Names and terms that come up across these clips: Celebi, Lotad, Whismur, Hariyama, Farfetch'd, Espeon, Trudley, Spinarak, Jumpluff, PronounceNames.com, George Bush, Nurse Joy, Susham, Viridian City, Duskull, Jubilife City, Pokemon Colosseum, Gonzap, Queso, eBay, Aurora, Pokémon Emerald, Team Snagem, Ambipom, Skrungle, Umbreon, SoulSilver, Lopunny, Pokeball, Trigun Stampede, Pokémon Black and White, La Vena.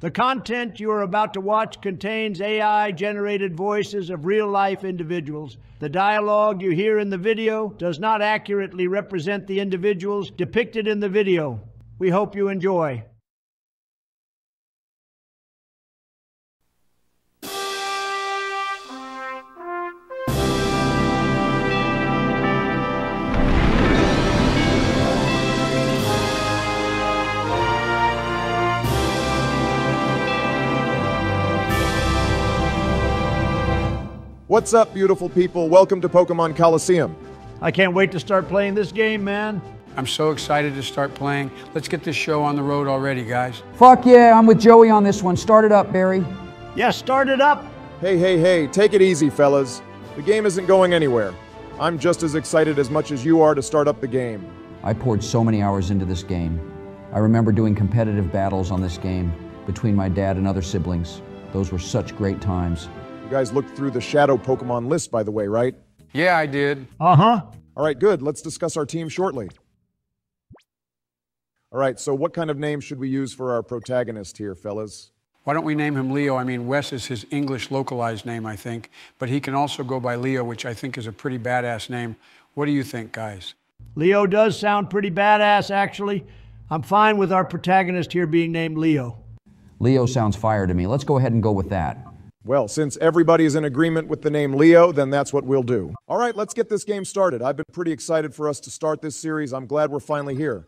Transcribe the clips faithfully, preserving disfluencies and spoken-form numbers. The content you are about to watch contains A I-generated voices of real-life individuals. The dialogue you hear in the video does not accurately represent the individuals depicted in the video. We hope you enjoy. What's up, beautiful people? Welcome to Pokemon Colosseum. I can't wait to start playing this game, man. I'm so excited to start playing. Let's get this show on the road already, guys. Fuck yeah, I'm with Joey on this one. Start it up, Barry. Yeah, start it up. Hey, hey, hey, take it easy, fellas. The game isn't going anywhere. I'm just as excited as much as you are to start up the game. I poured so many hours into this game. I remember doing competitive battles on this game between my dad and other siblings. Those were such great times. You guys looked through the shadow Pokemon list, by the way, right? Yeah, I did. Uh-huh. All right, good. Let's discuss our team shortly. All right, so what kind of name should we use for our protagonist here, fellas? Why don't we name him Leo? I mean, Wes is his English localized name, I think. But he can also go by Leo, which I think is a pretty badass name. What do you think, guys? Leo does sound pretty badass, actually. I'm fine with our protagonist here being named Leo. Leo sounds fire to me. Let's go ahead and go with that. Well, since everybody's in agreement with the name Leo, then that's what we'll do. All right, let's get this game started. I've been pretty excited for us to start this series. I'm glad we're finally here.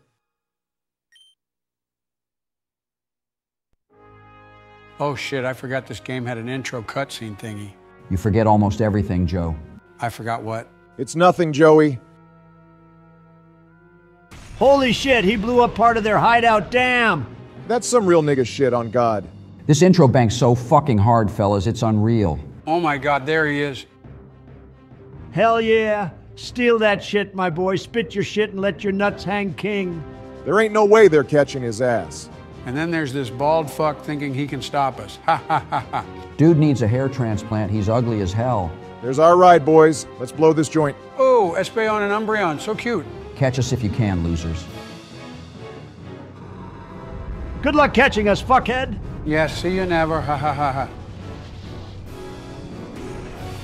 Oh shit, I forgot this game had an intro cutscene thingy. You forget almost everything, Joe. I forgot what? It's nothing, Joey. Holy shit, he blew up part of their hideout, damn! That's some real nigga shit, on God. This intro bank's so fucking hard, fellas, it's unreal. Oh my God, there he is. Hell yeah. Steal that shit, my boy. Spit your shit and let your nuts hang king. There ain't no way they're catching his ass. And then there's this bald fuck thinking he can stop us. Ha ha ha ha. Dude needs a hair transplant. He's ugly as hell. There's our ride, boys. Let's blow this joint. Oh, Espeon and Umbreon, so cute. Catch us if you can, losers. Good luck catching us, fuckhead. Yes, yeah, see you never, ha ha ha ha.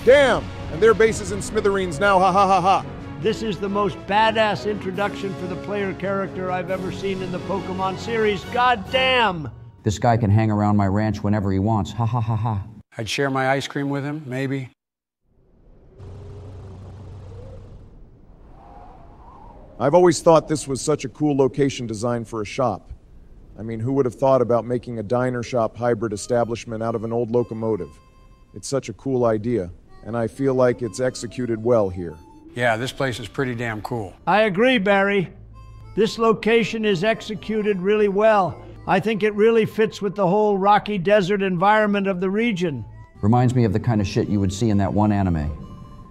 Damn, and their base is in smithereens now, ha ha ha ha. This is the most badass introduction for the player character I've ever seen in the Pokemon series, god damn! This guy can hang around my ranch whenever he wants, ha ha ha ha. I'd share my ice cream with him, maybe. I've always thought this was such a cool location designed for a shop. I mean, who would have thought about making a diner shop hybrid establishment out of an old locomotive? It's such a cool idea, and I feel like it's executed well here. Yeah, this place is pretty damn cool. I agree, Barry. This location is executed really well. I think it really fits with the whole rocky desert environment of the region. Reminds me of the kind of shit you would see in that one anime.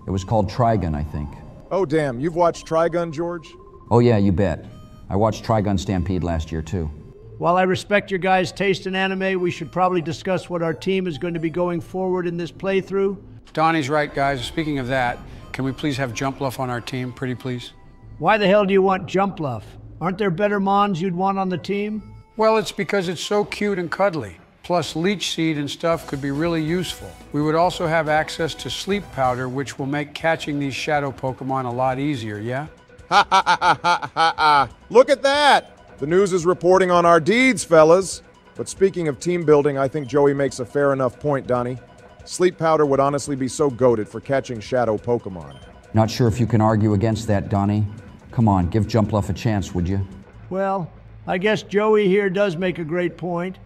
It was called Trigun, I think. Oh damn, you've watched Trigun, George? Oh yeah, you bet. I watched Trigun Stampede last year too. While I respect your guys' taste in anime, we should probably discuss what our team is going to be going forward in this playthrough. Donnie's right, guys. Speaking of that, can we please have Jumpluff on our team, pretty please? Why the hell do you want Jumpluff? Aren't there better mons you'd want on the team? Well, it's because it's so cute and cuddly. Plus, leech seed and stuff could be really useful. We would also have access to sleep powder, which will make catching these shadow Pokemon a lot easier, yeah? Ha ha ha ha ha ha ha! Look at that! The news is reporting on our deeds, fellas. But speaking of team building, I think Joey makes a fair enough point, Donnie. Sleep powder would honestly be so goated for catching shadow Pokemon. Not sure if you can argue against that, Donnie. Come on, give Jumpluff a chance, would you? Well, I guess Joey here does make a great point.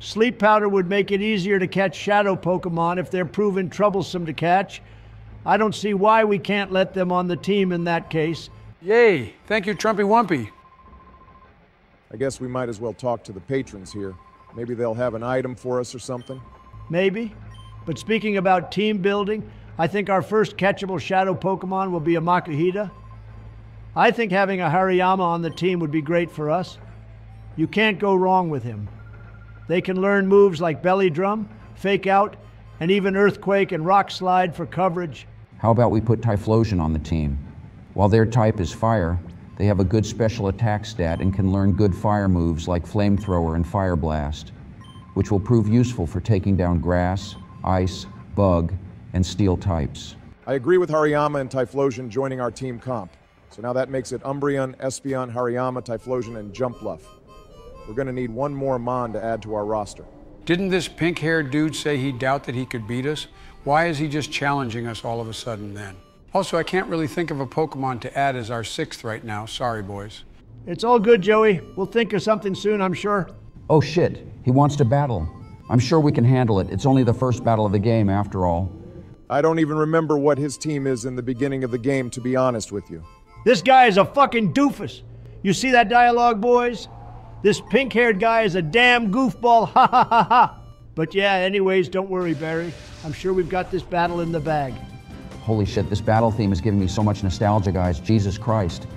Sleep powder would make it easier to catch shadow Pokemon if they're proven troublesome to catch. I don't see why we can't let them on the team in that case. Yay, thank you, Trumpy Wumpy. I guess we might as well talk to the patrons here. Maybe they'll have an item for us or something. Maybe. But speaking about team building, I think our first catchable shadow Pokemon will be a Makuhita. I think having a Hariyama on the team would be great for us. You can't go wrong with him. They can learn moves like Belly Drum, Fake Out, and even Earthquake and Rock Slide for coverage. How about we put Typhlosion on the team? While their type is fire, they have a good special attack stat and can learn good fire moves like Flamethrower and Fire Blast. which will prove useful for taking down grass, ice, bug, and steel types. I agree with Hariyama and Typhlosion joining our team comp. So now that makes it Umbreon, Espeon, Hariyama, Typhlosion, and Jumpluff. We're gonna need one more Mon to add to our roster. Didn't this pink-haired dude say he doubted he could beat us? Why is he just challenging us all of a sudden then? Also, I can't really think of a Pokemon to add as our sixth right now. Sorry, boys. It's all good, Joey. We'll think of something soon, I'm sure. Oh shit, he wants to battle. I'm sure we can handle it. It's only the first battle of the game, after all. I don't even remember what his team is in the beginning of the game, to be honest with you. This guy is a fucking doofus. You see that dialogue, boys? This pink-haired guy is a damn goofball, ha ha ha ha. But yeah, anyways, don't worry, Barry. I'm sure we've got this battle in the bag. Holy shit, this battle theme is giving me so much nostalgia, guys. Jesus Christ.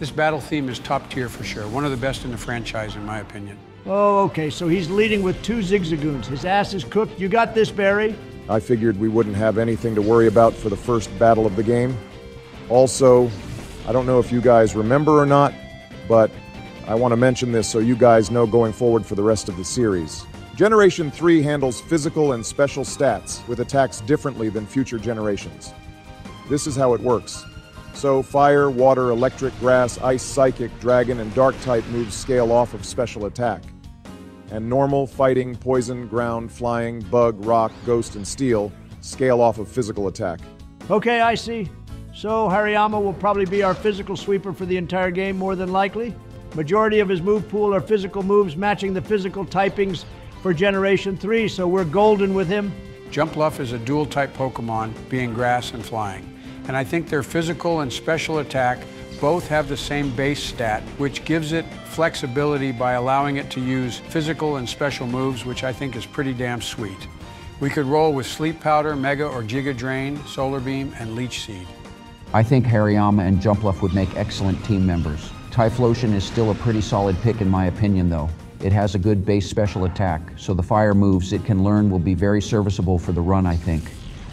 This battle theme is top tier for sure. One of the best in the franchise, in my opinion. Oh, okay, so he's leading with two Zigzagoons. His ass is cooked. You got this, Barry. I figured we wouldn't have anything to worry about for the first battle of the game. Also, I don't know if you guys remember or not, but I want to mention this so you guys know going forward for the rest of the series. Generation three handles physical and special stats with attacks differently than future generations. This is how it works. So fire, water, electric, grass, ice, psychic, dragon, and dark type moves scale off of special attack. And normal, fighting, poison, ground, flying, bug, rock, ghost, and steel scale off of physical attack. Okay, I see. So Hariyama will probably be our physical sweeper for the entire game, more than likely. Majority of his move pool are physical moves matching the physical typings for Generation three, so we're golden with him. Jumpluff is a dual-type Pokemon, being grass and flying. And I think their physical and special attack both have the same base stat, which gives it flexibility by allowing it to use physical and special moves, which I think is pretty damn sweet. We could roll with Sleep Powder, Mega or Giga Drain, Solar Beam, and Leech Seed. I think Hariyama and Jumpluff would make excellent team members. Typhlosion is still a pretty solid pick in my opinion though. It has a good base special attack, so the fire moves it can learn will be very serviceable for the run, I think.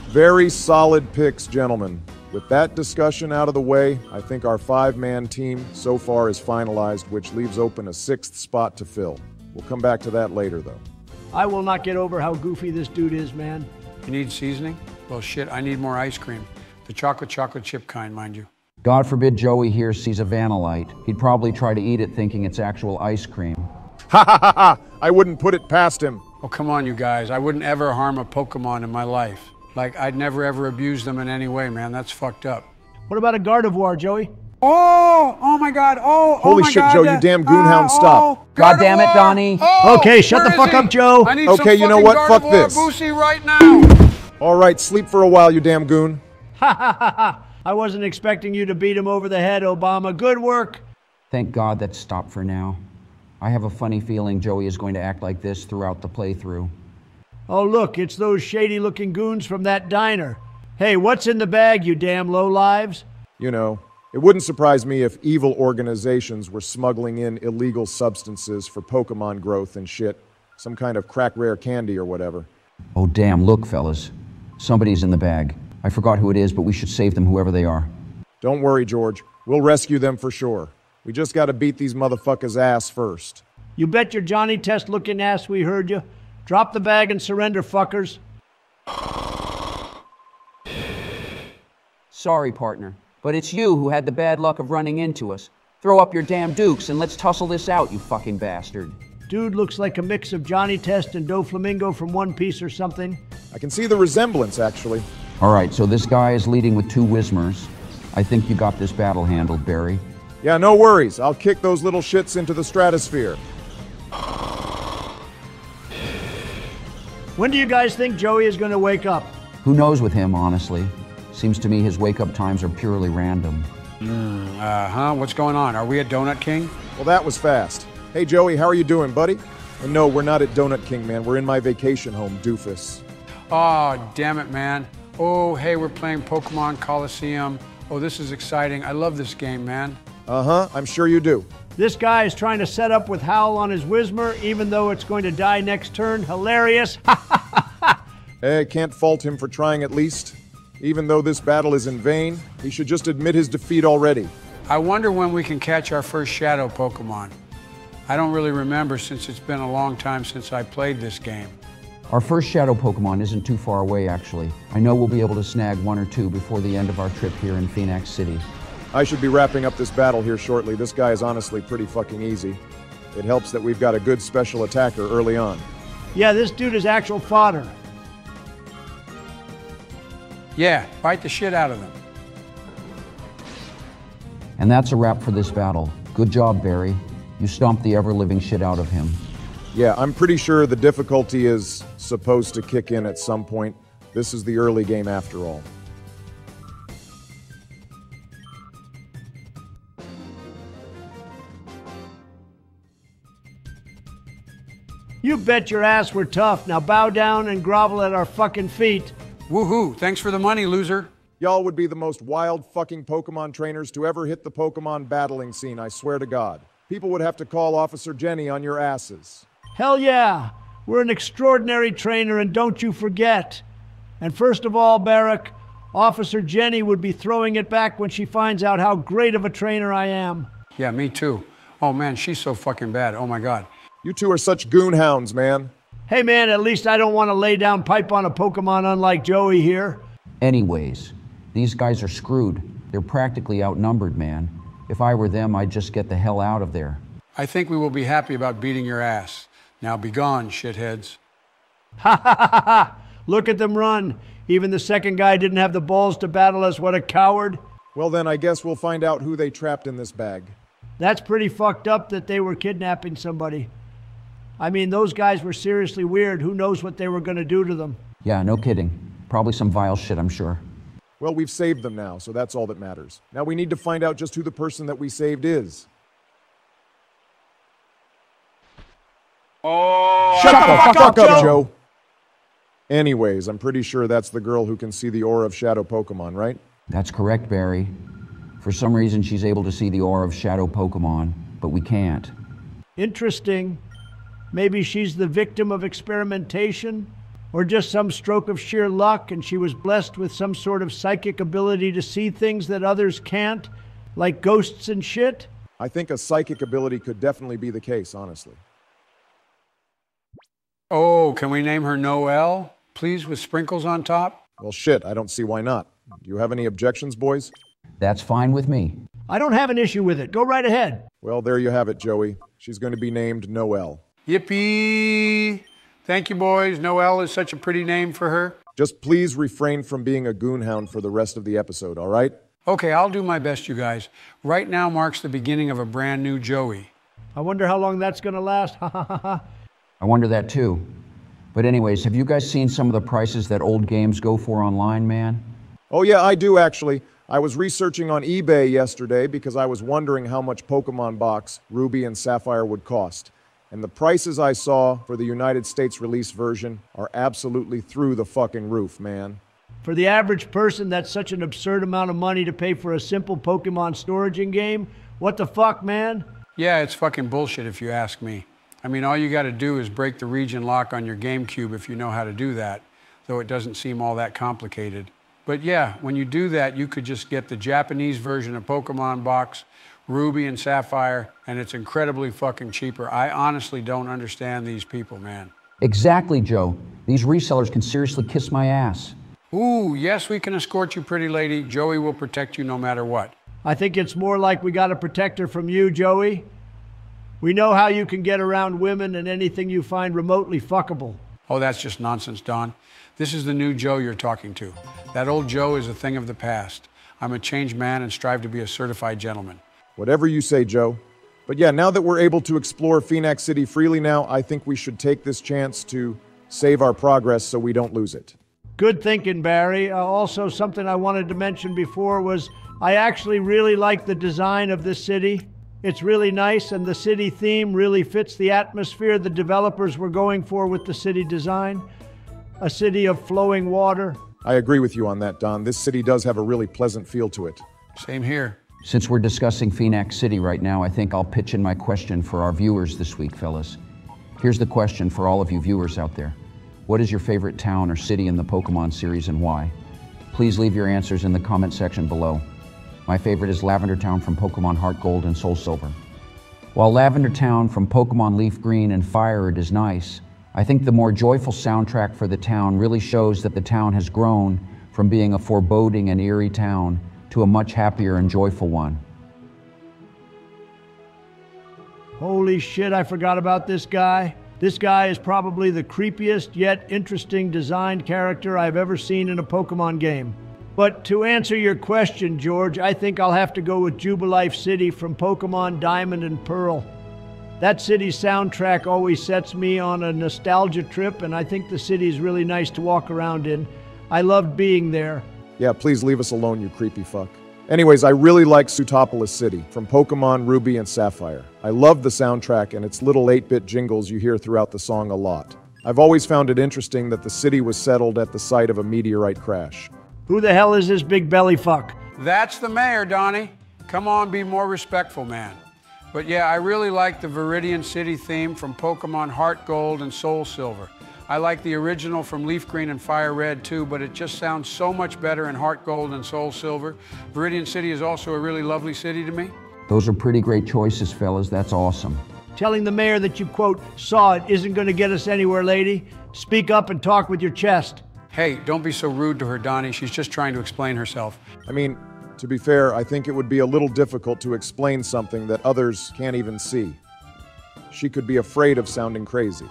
Very solid picks, gentlemen. With that discussion out of the way, I think our five-man team so far is finalized, which leaves open a sixth spot to fill. We'll come back to that later though. I will not get over how goofy this dude is, man. You need seasoning? Well shit, I need more ice cream. The chocolate chocolate chip kind, mind you. God forbid Joey here sees a Vanillite. He'd probably try to eat it thinking it's actual ice cream. Ha ha ha ha! I wouldn't put it past him. Oh, come on, you guys. I wouldn't ever harm a Pokemon in my life. Like, I'd never ever abuse them in any way, man. That's fucked up. What about a Gardevoir, Joey? Oh! Oh my god! Oh! Holy oh my shit, god. Joe, you damn goonhound, uh, stop. Oh, god damn it, Donnie. Oh, okay, shut the fuck he? up, Joe. I need okay, some you know what? Gardevoir fuck this. Boosie right now. All right, sleep for a while, you damn goon. Ha ha ha ha! I wasn't expecting you to beat him over the head, Obama. Good work. Thank God that's stopped for now. I have a funny feeling Joey is going to act like this throughout the playthrough. Oh look, it's those shady-looking goons from that diner. Hey, what's in the bag, you damn lowlives? You know, it wouldn't surprise me if evil organizations were smuggling in illegal substances for Pokemon growth and shit. Some kind of crack rare candy or whatever. Oh damn, look fellas. Somebody's in the bag. I forgot who it is, but we should save them, whoever they are. Don't worry, George. We'll rescue them for sure. We just gotta beat these motherfuckers' ass first. You bet your Johnny Test-looking ass we heard you. Drop the bag and surrender, fuckers. Sorry, partner, but it's you who had the bad luck of running into us. Throw up your damn dukes and let's tussle this out, you fucking bastard. Dude looks like a mix of Johnny Test and Doflamingo from One Piece or something. I can see the resemblance, actually. All right, so this guy is leading with two Whismurs. I think you got this battle handled, Barry. Yeah, no worries. I'll kick those little shits into the stratosphere. When do you guys think Joey is going to wake up? Who knows with him, honestly. Seems to me his wake-up times are purely random. Mm, uh-huh, what's going on? Are we at Donut King? Well, that was fast. Hey, Joey, how are you doing, buddy? And no, we're not at Donut King, man. We're in my vacation home, doofus. Oh, damn it, man. Oh, hey, we're playing Pokemon Colosseum. Oh, this is exciting. I love this game, man. Uh-huh, I'm sure you do. This guy is trying to set up with Howl on his Whismur, even though it's going to die next turn. Hilarious. Hey, can't fault him for trying at least. Even though this battle is in vain, he should just admit his defeat already. I wonder when we can catch our first Shadow Pokemon. I don't really remember since it's been a long time since I played this game. Our first Shadow Pokemon isn't too far away, actually. I know we'll be able to snag one or two before the end of our trip here in Phoenix City. I should be wrapping up this battle here shortly. This guy is honestly pretty fucking easy. It helps that we've got a good special attacker early on. Yeah, this dude is actual fodder. Yeah, bite the shit out of them. And that's a wrap for this battle. Good job, Barry. You stomped the ever-living shit out of him. Yeah, I'm pretty sure the difficulty is supposed to kick in at some point. This is the early game after all. You bet your ass we're tough. Now bow down and grovel at our fucking feet. Woohoo, thanks for the money, loser. Y'all would be the most wild fucking Pokemon trainers to ever hit the Pokemon battling scene, I swear to God. People would have to call Officer Jenny on your asses. Hell yeah, we're an extraordinary trainer, and don't you forget. And first of all, Barrack, Officer Jenny would be throwing it back when she finds out how great of a trainer I am. Yeah, me too. Oh man, she's so fucking bad, oh my God. You two are such goon hounds, man. Hey man, at least I don't want to lay down pipe on a Pokemon unlike Joey here. Anyways, these guys are screwed. They're practically outnumbered, man. If I were them, I'd just get the hell out of there. I think we will be happy about beating your ass. Now be gone, shitheads. Ha ha ha ha! Look at them run. Even the second guy didn't have the balls to battle us, what a coward. Well then, I guess we'll find out who they trapped in this bag. That's pretty fucked up that they were kidnapping somebody. I mean, those guys were seriously weird. Who knows what they were gonna do to them? Yeah, no kidding. Probably some vile shit, I'm sure. Well, we've saved them now, so that's all that matters. Now we need to find out just who the person that we saved is. Oh! Shut, shut the, the fuck, fuck up, up Joe. Joe! Anyways, I'm pretty sure that's the girl who can see the aura of Shadow Pokemon, right? That's correct, Barry. For some reason, she's able to see the aura of Shadow Pokemon, but we can't. Interesting. Maybe she's the victim of experimentation, or just some stroke of sheer luck, and she was blessed with some sort of psychic ability to see things that others can't, like ghosts and shit. I think a psychic ability could definitely be the case, honestly. Oh, can we name her Noelle, please, with sprinkles on top? Well, shit, I don't see why not. Do you have any objections, boys? That's fine with me. I don't have an issue with it. Go right ahead. Well, there you have it, Joey. She's going to be named Noelle. Yippee! Thank you, boys. Noelle is such a pretty name for her. Just please refrain from being a goonhound for the rest of the episode, all right? Okay, I'll do my best, you guys. Right now marks the beginning of a brand new Joey. I wonder how long that's gonna last. Ha ha ha ha. I wonder that too. But anyways, have you guys seen some of the prices that old games go for online, man? Oh yeah, I do actually. I was researching on eBay yesterday because I was wondering how much Pokemon Box Ruby and Sapphire would cost. And the prices I saw for the United States release version are absolutely through the fucking roof, man. For the average person, that's such an absurd amount of money to pay for a simple Pokemon storaging game. What the fuck, man? Yeah, it's fucking bullshit if you ask me. I mean, all you gotta do is break the region lock on your GameCube if you know how to do that, though it doesn't seem all that complicated. But yeah, when you do that, you could just get the Japanese version of Pokemon Box Ruby and Sapphire, and it's incredibly fucking cheaper. I honestly don't understand these people, man. Exactly, Joe. These resellers can seriously kiss my ass. Ooh, yes, we can escort you, pretty lady. Joey will protect you no matter what. I think it's more like we gotta protect her from you, Joey. We know how you can get around women and anything you find remotely fuckable. Oh, that's just nonsense, Don. This is the new Joe you're talking to. That old Joe is a thing of the past. I'm a changed man and strive to be a certified gentleman. Whatever you say, Joe. But yeah, now that we're able to explore Phoenix City freely now, I think we should take this chance to save our progress so we don't lose it. Good thinking, Barry. Uh, also, something I wanted to mention before was I actually really like the design of this city. It's really nice, and the city theme really fits the atmosphere the developers were going for with the city design. A city of flowing water. I agree with you on that, Don. This city does have a really pleasant feel to it. Same here. Since we're discussing Phoenix City right now, I think I'll pitch in my question for our viewers this week, fellas. Here's the question for all of you viewers out there. What is your favorite town or city in the Pokemon series and why? Please leave your answers in the comment section below. My favorite is Lavender Town from Pokemon HeartGold and SoulSilver. While Lavender Town from Pokémon Leaf Green and Fire Red is nice, I think the more joyful soundtrack for the town really shows that the town has grown from being a foreboding and eerie town to a much happier and joyful one. Holy shit, I forgot about this guy. This guy is probably the creepiest yet interesting designed character I've ever seen in a Pokemon game. But to answer your question, George, I think I'll have to go with Jubilife City from Pokemon Diamond and Pearl. That city's soundtrack always sets me on a nostalgia trip, and I think the city's really nice to walk around in. I loved being there. Yeah, please leave us alone, you creepy fuck. Anyways, I really like Sootopolis City from Pokemon Ruby and Sapphire. I love the soundtrack and its little eight bit jingles you hear throughout the song a lot. I've always found it interesting that the city was settled at the site of a meteorite crash. Who the hell is this big belly fuck? That's the mayor, Donnie. Come on, be more respectful, man. But yeah, I really like the Viridian City theme from Pokemon HeartGold and SoulSilver. I like the original from Leaf Green and Fire Red too, but it just sounds so much better in Heart Gold and Soul Silver. Viridian City is also a really lovely city to me. Those are pretty great choices, fellas. That's awesome. Telling the mayor that you, quote, saw it isn't going to get us anywhere, lady. Speak up and talk with your chest. Hey, don't be so rude to her, Donnie. She's just trying to explain herself. I mean, to be fair, I think it would be a little difficult to explain something that others can't even see. She could be afraid of sounding crazy.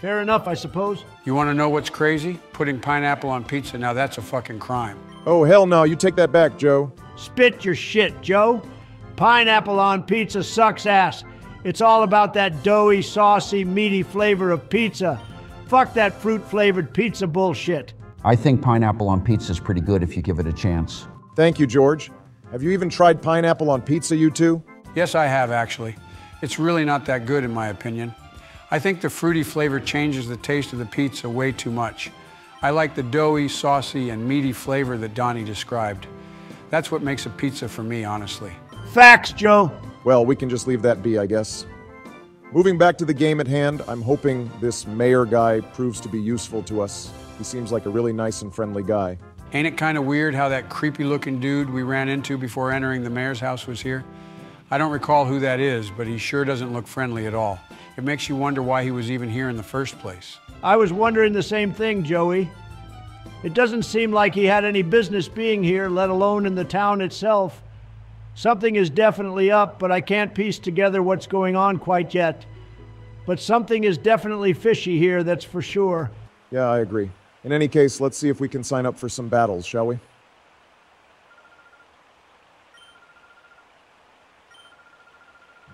Fair enough, I suppose. You want to know what's crazy? Putting pineapple on pizza, now that's a fucking crime. Oh, hell no, you take that back, Joe. Spit your shit, Joe. Pineapple on pizza sucks ass. It's all about that doughy, saucy, meaty flavor of pizza. Fuck that fruit-flavored pizza bullshit. I think pineapple on pizza is pretty good if you give it a chance. Thank you, George. Have you even tried pineapple on pizza, you two? Yes, I have, actually. It's really not that good, in my opinion. I think the fruity flavor changes the taste of the pizza way too much. I like the doughy, saucy, and meaty flavor that Donnie described. That's what makes a pizza for me, honestly. Facts, Joe. Well, we can just leave that be, I guess. Moving back to the game at hand, I'm hoping this mayor guy proves to be useful to us. He seems like a really nice and friendly guy. Ain't it kind of weird how that creepy-looking dude we ran into before entering the mayor's house was here? I don't recall who that is, but he sure doesn't look friendly at all. It makes you wonder why he was even here in the first place. I was wondering the same thing, Joey. It doesn't seem like he had any business being here, let alone in the town itself. Something is definitely up, but I can't piece together what's going on quite yet. But something is definitely fishy here, that's for sure. Yeah, I agree. In any case, let's see if we can sign up for some battles, shall we?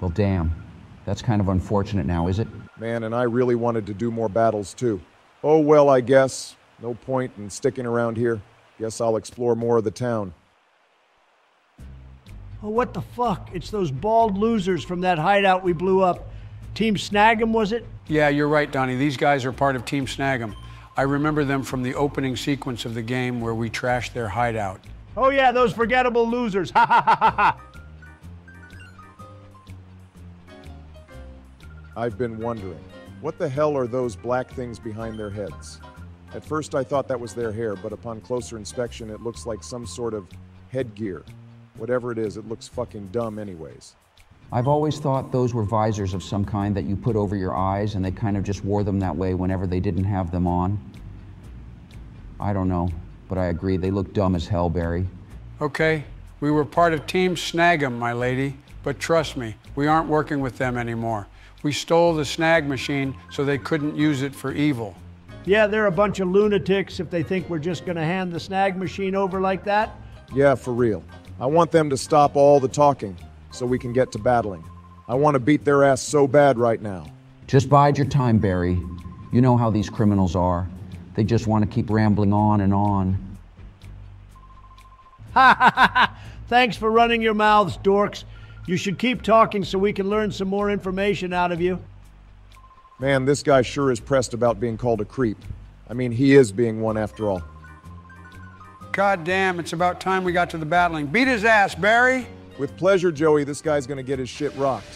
Well, damn. That's kind of unfortunate now, is it? Man, and I really wanted to do more battles, too. Oh, well, I guess. No point in sticking around here. Guess I'll explore more of the town. Oh, what the fuck? It's those bald losers from that hideout we blew up. Team Snagem, was it? Yeah, you're right, Donnie. These guys are part of Team Snagem. I remember them from the opening sequence of the game where we trashed their hideout. Oh, yeah, those forgettable losers. Ha, ha, ha, ha, ha. I've been wondering, what the hell are those black things behind their heads? At first I thought that was their hair, but upon closer inspection it looks like some sort of headgear. Whatever it is, it looks fucking dumb anyways. I've always thought those were visors of some kind that you put over your eyes, and they kind of just wore them that way whenever they didn't have them on. I don't know, but I agree, they look dumb as hell, Barry. Okay, we were part of Team Snagem, my lady, but trust me, we aren't working with them anymore. We stole the snag machine so they couldn't use it for evil. Yeah, they're a bunch of lunatics if they think we're just gonna hand the snag machine over like that. Yeah, for real. I want them to stop all the talking so we can get to battling. I want to beat their ass so bad right now. Just bide your time, Barry. You know how these criminals are. They just want to keep rambling on and on. Ha ha ha ha! Thanks for running your mouths, dorks. You should keep talking so we can learn some more information out of you. Man, this guy sure is pressed about being called a creep. I mean, he is being one after all. God damn, it's about time we got to the battling. Beat his ass, Barry! With pleasure, Joey. This guy's gonna get his shit rocked.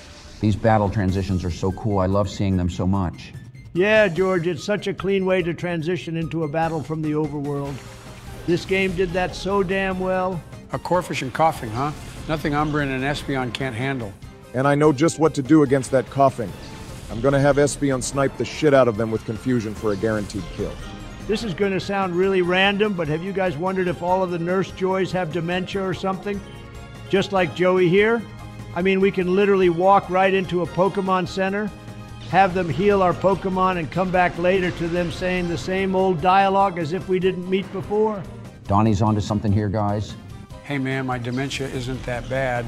These battle transitions are so cool. I love seeing them so much. Yeah, George, it's such a clean way to transition into a battle from the overworld. This game did that so damn well. A Corphish and coughing, huh? Nothing Umbreon and Espeon can't handle. And I know just what to do against that coughing. I'm gonna have Espeon snipe the shit out of them with confusion for a guaranteed kill. This is gonna sound really random, but have you guys wondered if all of the Nurse Joys have dementia or something? Just like Joey here? I mean, we can literally walk right into a Pokemon Center, have them heal our Pokemon, and come back later to them saying the same old dialogue as if we didn't meet before. Donnie's onto something here, guys. Hey man, my dementia isn't that bad.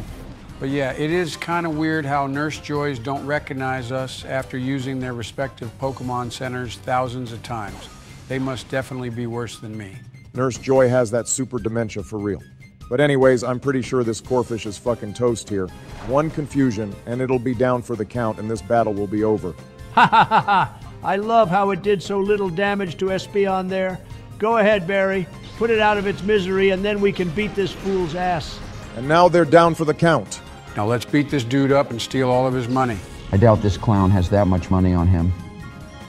But yeah, it is kind of weird how Nurse Joys don't recognize us after using their respective Pokemon centers thousands of times. They must definitely be worse than me. Nurse Joy has that super dementia for real. But anyways, I'm pretty sure this Corphish is fucking toast here. One confusion, and it'll be down for the count, and this battle will be over. Ha ha ha ha! I love how it did so little damage to Espeon there. Go ahead, Barry. Put it out of its misery, and then we can beat this fool's ass. And now they're down for the count. Now let's beat this dude up and steal all of his money. I doubt this clown has that much money on him.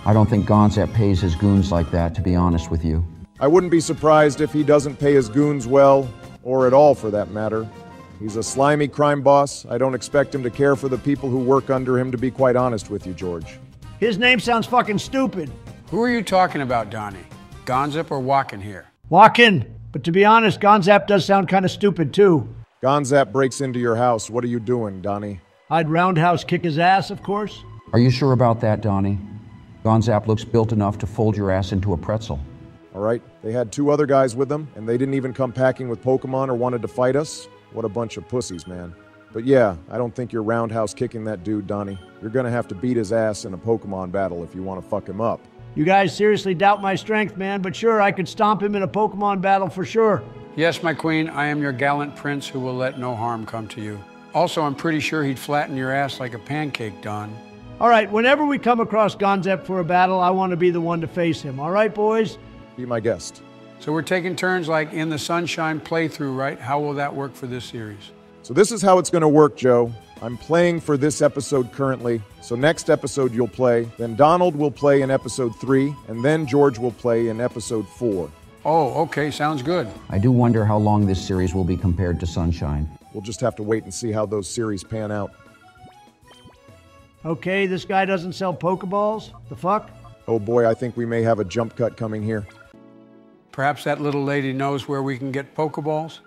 I don't think Gonzap pays his goons like that, to be honest with you. I wouldn't be surprised if he doesn't pay his goons well, or at all for that matter. He's a slimy crime boss. I don't expect him to care for the people who work under him, to be quite honest with you, George. His name sounds fucking stupid. Who are you talking about, Donnie? Gonzap or Walken here? Walken. But to be honest, Gonzap does sound kind of stupid too. Gonzap breaks into your house. What are you doing, Donnie? I'd roundhouse kick his ass, of course. Are you sure about that, Donnie? Gonzap looks built enough to fold your ass into a pretzel. All right, they had two other guys with them, and they didn't even come packing with Pokemon or wanted to fight us? What a bunch of pussies, man. But yeah, I don't think you're roundhouse kicking that dude, Donnie. You're gonna have to beat his ass in a Pokemon battle if you want to fuck him up. You guys seriously doubt my strength, man, but sure, I could stomp him in a Pokemon battle for sure. Yes, my queen, I am your gallant prince who will let no harm come to you. Also, I'm pretty sure he'd flatten your ass like a pancake, Don. All right, whenever we come across Gonzap for a battle, I want to be the one to face him. All right, boys? Be my guest. So we're taking turns like in the Sunshine playthrough, right? How will that work for this series? So this is how it's going to work, Joe. I'm playing for this episode currently, so next episode you'll play, then Donald will play in episode three, and then George will play in episode four. Oh, okay, sounds good. I do wonder how long this series will be compared to Sunshine. We'll just have to wait and see how those series pan out. Okay, this guy doesn't sell Pokeballs? The fuck? Oh boy, I think we may have a jump cut coming here. Perhaps that little lady knows where we can get Pokeballs?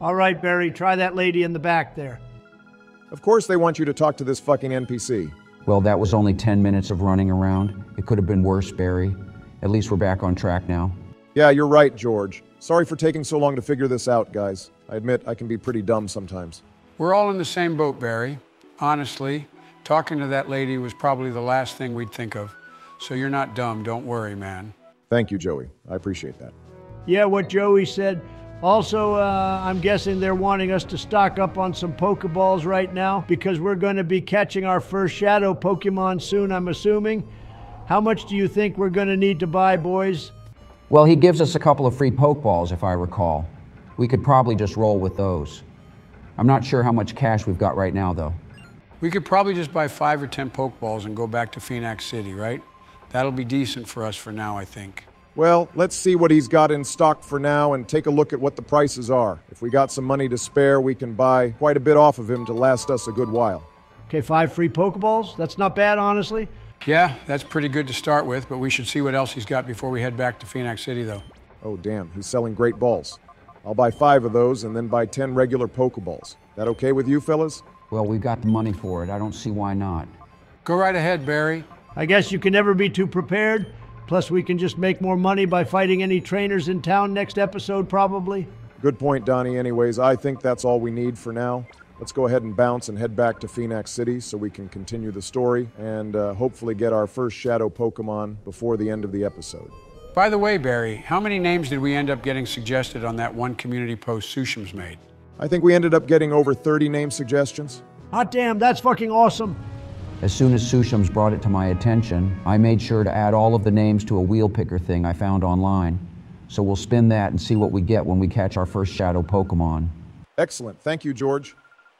All right, Barry, try that lady in the back there. Of course they want you to talk to this fucking N P C. Well, that was only ten minutes of running around. It could have been worse, Barry. At least we're back on track now. Yeah, you're right, George. Sorry for taking so long to figure this out, guys. I admit I can be pretty dumb sometimes. We're all in the same boat, Barry. Honestly, talking to that lady was probably the last thing we'd think of. So you're not dumb, don't worry, man. Thank you, Joey. I appreciate that. Yeah, what Joey said. Also, uh, I'm guessing they're wanting us to stock up on some Pokeballs right now because we're going to be catching our first Shadow Pokemon soon, I'm assuming. How much do you think we're going to need to buy, boys? Well, he gives us a couple of free Pokeballs, if I recall. We could probably just roll with those. I'm not sure how much cash we've got right now, though. We could probably just buy five or ten Pokeballs and go back to Phoenix City, right? That'll be decent for us for now, I think. Well, let's see what he's got in stock for now and take a look at what the prices are. If we got some money to spare, we can buy quite a bit off of him to last us a good while. Okay, five free Pokeballs? That's not bad, honestly. Yeah, that's pretty good to start with, but we should see what else he's got before we head back to Phoenix City, though. Oh, damn, he's selling great balls. I'll buy five of those and then buy ten regular Pokeballs. That okay with you, fellas? Well, we've got the money for it. I don't see why not. Go right ahead, Barry. I guess you can never be too prepared. Plus, we can just make more money by fighting any trainers in town next episode, probably. Good point, Donnie. Anyways, I think that's all we need for now. Let's go ahead and bounce and head back to Phoenix City so we can continue the story and uh, hopefully get our first Shadow Pokemon before the end of the episode. By the way, Barry, how many names did we end up getting suggested on that one community post Susham's made? I think we ended up getting over thirty name suggestions. Hot damn, that's fucking awesome. As soon as Susham's brought it to my attention, I made sure to add all of the names to a wheel picker thing I found online. So we'll spin that and see what we get when we catch our first Shadow Pokemon. Excellent. Thank you, George.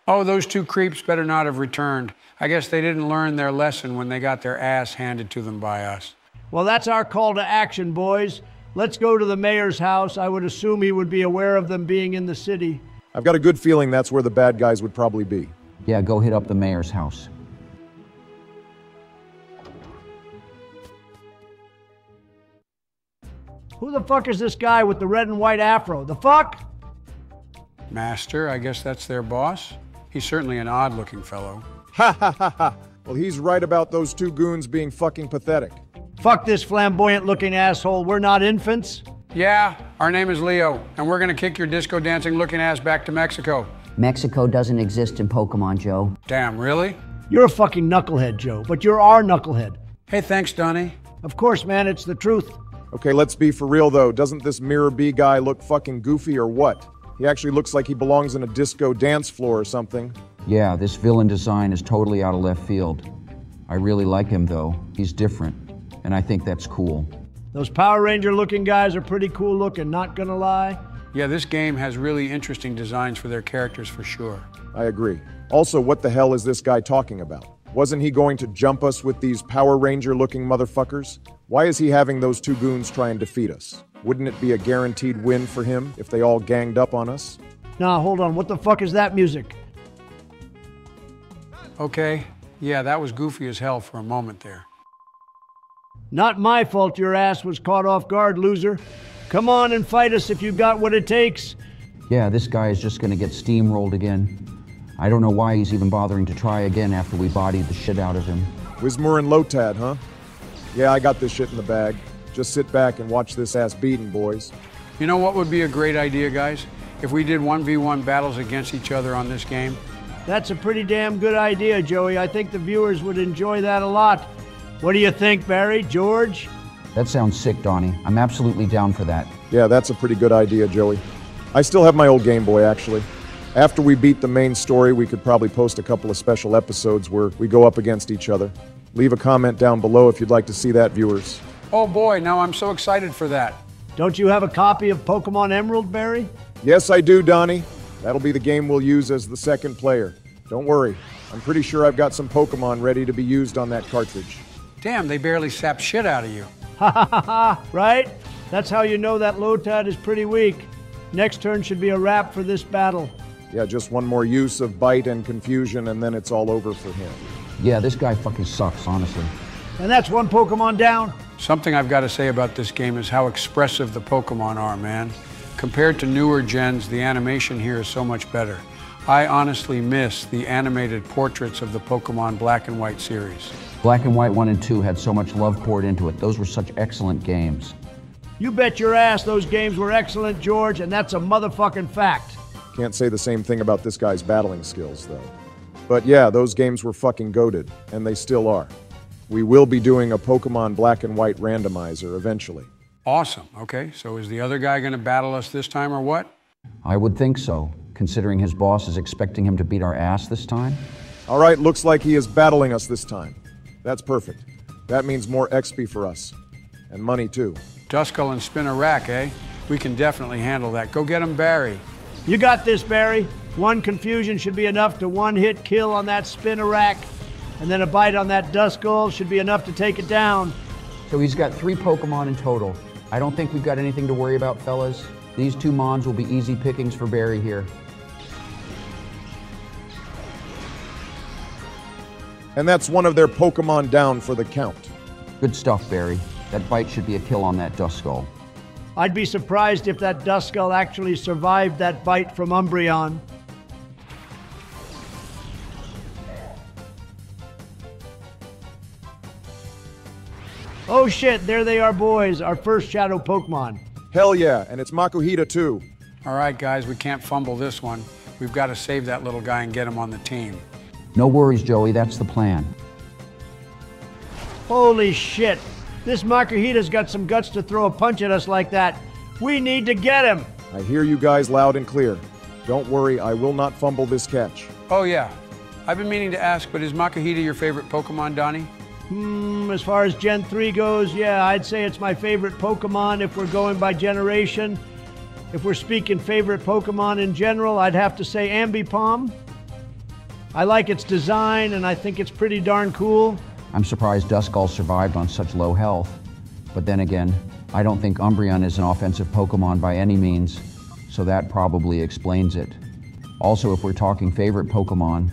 Oh, those two creeps better not have returned. I guess they didn't learn their lesson when they got their ass handed to them by us. Well, that's our call to action, boys. Let's go to the mayor's house. I would assume he would be aware of them being in the city. I've got a good feeling that's where the bad guys would probably be. Yeah, go hit up the mayor's house. Who the fuck is this guy with the red and white afro? The fuck? Master, I guess that's their boss. He's certainly an odd-looking fellow. Ha ha ha ha. Well, he's right about those two goons being fucking pathetic. Fuck this flamboyant-looking asshole. We're not infants. Yeah, our name is Leo, and we're gonna kick your disco-dancing-looking ass back to Mexico. Mexico doesn't exist in Pokemon, Joe. Damn, really? You're a fucking knucklehead, Joe, but you're our knucklehead. Hey, thanks, Donnie. Of course, man, it's the truth. Okay, let's be for real, though. Doesn't this Miror B. guy look fucking goofy or what? He actually looks like he belongs in a disco dance floor or something. Yeah, this villain design is totally out of left field. I really like him, though. He's different, and I think that's cool. Those Power Ranger-looking guys are pretty cool-looking, not gonna lie. Yeah, this game has really interesting designs for their characters for sure. I agree. Also, what the hell is this guy talking about? Wasn't he going to jump us with these Power Ranger-looking motherfuckers? Why is he having those two goons try and defeat us? Wouldn't it be a guaranteed win for him if they all ganged up on us? Nah, hold on. What the fuck is that music? Okay. Yeah, that was goofy as hell for a moment there. Not my fault your ass was caught off guard, loser. Come on and fight us if you've got what it takes. Yeah, this guy is just gonna get steamrolled again. I don't know why he's even bothering to try again after we bodied the shit out of him. Whismur and Lotad, huh? Yeah, I got this shit in the bag. Just sit back and watch this ass beating, boys. You know what would be a great idea, guys? If we did one v one battles against each other on this game. That's a pretty damn good idea, Joey. I think the viewers would enjoy that a lot. What do you think, Barry? George? That sounds sick, Donnie. I'm absolutely down for that. Yeah, that's a pretty good idea, Joey. I still have my old Game Boy, actually. After we beat the main story, we could probably post a couple of special episodes where we go up against each other. Leave a comment down below if you'd like to see that, viewers. Oh boy, now I'm so excited for that. Don't you have a copy of Pokemon Emerald, Barry? Yes, I do, Donnie. That'll be the game we'll use as the second player. Don't worry, I'm pretty sure I've got some Pokemon ready to be used on that cartridge. Damn, they barely sap shit out of you. Ha ha ha ha, right? That's how you know that Lotad is pretty weak. Next turn should be a wrap for this battle. Yeah, just one more use of Bite and Confusion, and then it's all over for him. Yeah, this guy fucking sucks, honestly. And that's one Pokemon down. Something I've got to say about this game is how expressive the Pokemon are, man. Compared to newer gens, the animation here is so much better. I honestly miss the animated portraits of the Pokemon Black and White series. Black and White one and two had so much love poured into it. Those were such excellent games. You bet your ass those games were excellent, George, and that's a motherfucking fact. Can't say the same thing about this guy's battling skills, though. But yeah, those games were fucking goated, and they still are. We will be doing a Pokemon Black and White randomizer eventually. Awesome, okay. So is the other guy gonna battle us this time or what? I would think so, considering his boss is expecting him to beat our ass this time. All right, looks like he is battling us this time. That's perfect. That means more X P for us. And money, too. Duskull and Spinarak, eh? We can definitely handle that. Go get him, Barry. You got this, Barry. One confusion should be enough to one-hit kill on that Spinarak, and then a bite on that Duskull should be enough to take it down. So he's got three Pokemon in total. I don't think we've got anything to worry about, fellas. These two Mons will be easy pickings for Barry here. And that's one of their Pokemon down for the count. Good stuff, Barry. That bite should be a kill on that Duskull. I'd be surprised if that Duskull actually survived that bite from Umbreon. Oh shit, there they are, boys. Our first shadow Pokemon. Hell yeah, and it's Makuhita too. All right, guys, we can't fumble this one. We've got to save that little guy and get him on the team. No worries, Joey, that's the plan. Holy shit. This Makuhita's got some guts to throw a punch at us like that. We need to get him. I hear you guys loud and clear. Don't worry, I will not fumble this catch. Oh yeah. I've been meaning to ask, but is Makuhita your favorite Pokemon, Donnie? Hmm, as far as Gen three goes, yeah, I'd say it's my favorite Pokemon if we're going by generation. If we're speaking favorite Pokemon in general, I'd have to say Ambipom. I like its design, and I think it's pretty darn cool. I'm surprised Duskull survived on such low health. But then again, I don't think Umbreon is an offensive Pokemon by any means, so that probably explains it. Also, if we're talking favorite Pokemon,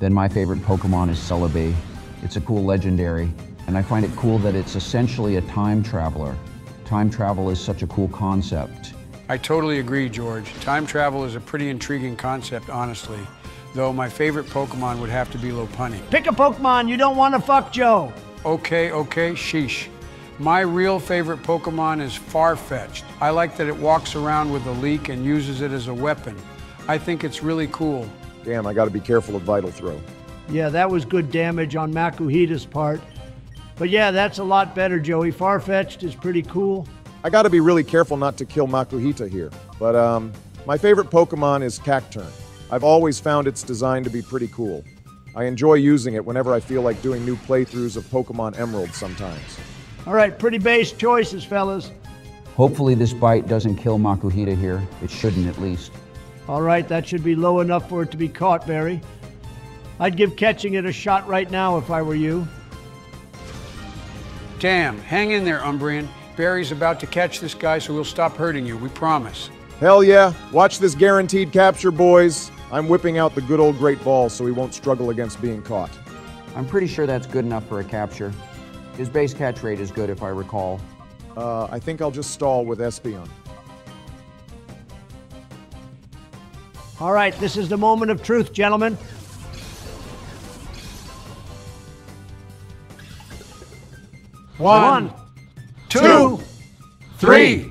then my favorite Pokemon is Celebi. It's a cool legendary, and I find it cool that it's essentially a time traveler. Time travel is such a cool concept. I totally agree, George. Time travel is a pretty intriguing concept, honestly. Though my favorite Pokemon would have to be Lopunny. Pick a Pokemon, you don't want to fuck Joe. Okay, okay, sheesh. My real favorite Pokemon is Farfetch'd. I like that it walks around with a leak and uses it as a weapon. I think it's really cool. Damn, I gotta be careful of Vital Throw. Yeah, that was good damage on Makuhita's part. But yeah, that's a lot better, Joey. Farfetch'd is pretty cool. I gotta be really careful not to kill Makuhita here. But um, my favorite Pokemon is Cacturne. I've always found its design to be pretty cool. I enjoy using it whenever I feel like doing new playthroughs of Pokemon Emerald sometimes. All right, pretty base choices, fellas. Hopefully this bite doesn't kill Makuhita here. It shouldn't, at least. All right, that should be low enough for it to be caught, Barry. I'd give catching it a shot right now if I were you. Damn, hang in there, Umbreon. Barry's about to catch this guy, so we'll stop hurting you, we promise. Hell yeah, watch this guaranteed capture, boys. I'm whipping out the good old great ball so he won't struggle against being caught. I'm pretty sure that's good enough for a capture. His base catch rate is good, if I recall. Uh, I think I'll just stall with Espeon. All right, this is the moment of truth, gentlemen. One, One two, two, three.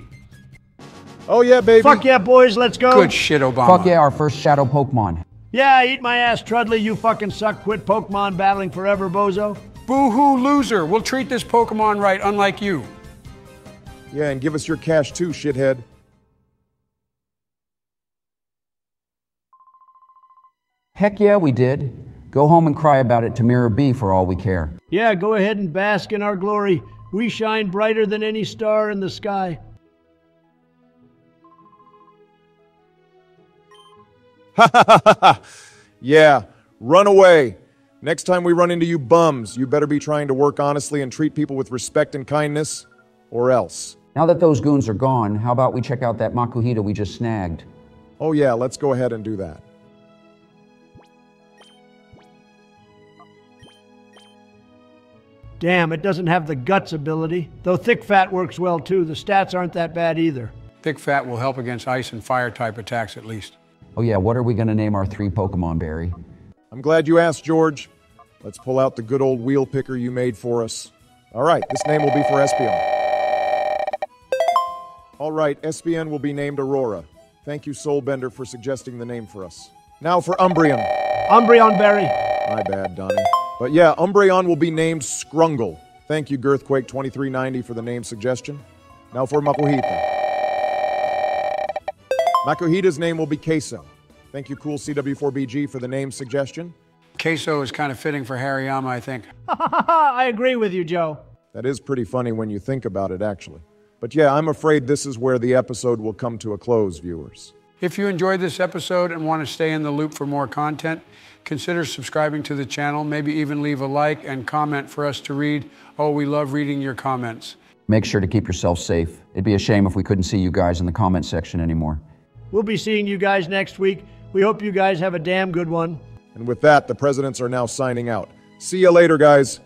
Oh yeah, baby. Fuck yeah, boys, let's go. Good shit, Obama. Fuck yeah, our first shadow Pokemon. Yeah, eat my ass, Trudley, you fucking suck. Quit Pokemon battling forever, bozo. Boo-hoo, loser. We'll treat this Pokemon right, unlike you. Yeah, and give us your cash too, shithead. Heck yeah, we did. Go home and cry about it to Miror B. for all we care. Yeah, go ahead and bask in our glory. We shine brighter than any star in the sky. Ha ha ha ha! Yeah, run away. Next time we run into you bums, you better be trying to work honestly and treat people with respect and kindness, or else. Now that those goons are gone, how about we check out that Makuhita we just snagged? Oh yeah, let's go ahead and do that. Damn, it doesn't have the guts ability. Though Thick Fat works well too, the stats aren't that bad either. Thick Fat will help against ice and fire type attacks at least. Oh yeah, what are we gonna name our three Pokemon, Barry? I'm glad you asked, George. Let's pull out the good old wheel picker you made for us. All right, this name will be for Espeon. All right, Espeon will be named Aurora. Thank you, Soulbender, for suggesting the name for us. Now for Umbreon. Umbreon, Barry. My bad, Donnie. But yeah, Umbreon will be named Skrungle. Thank you, Girthquake twenty-three ninety, for the name suggestion. Now for Makuhita. Makuhita's name will be Queso. Thank you, cool C W four B G, for the name suggestion. Queso is kind of fitting for Hariyama, I think. I agree with you, Joe. That is pretty funny when you think about it, actually. But yeah, I'm afraid this is where the episode will come to a close, viewers. If you enjoyed this episode and want to stay in the loop for more content, consider subscribing to the channel, maybe even leave a like and comment for us to read. Oh, we love reading your comments. Make sure to keep yourself safe. It'd be a shame if we couldn't see you guys in the comment section anymore. We'll be seeing you guys next week. We hope you guys have a damn good one. And with that, the presidents are now signing out. See you later, guys.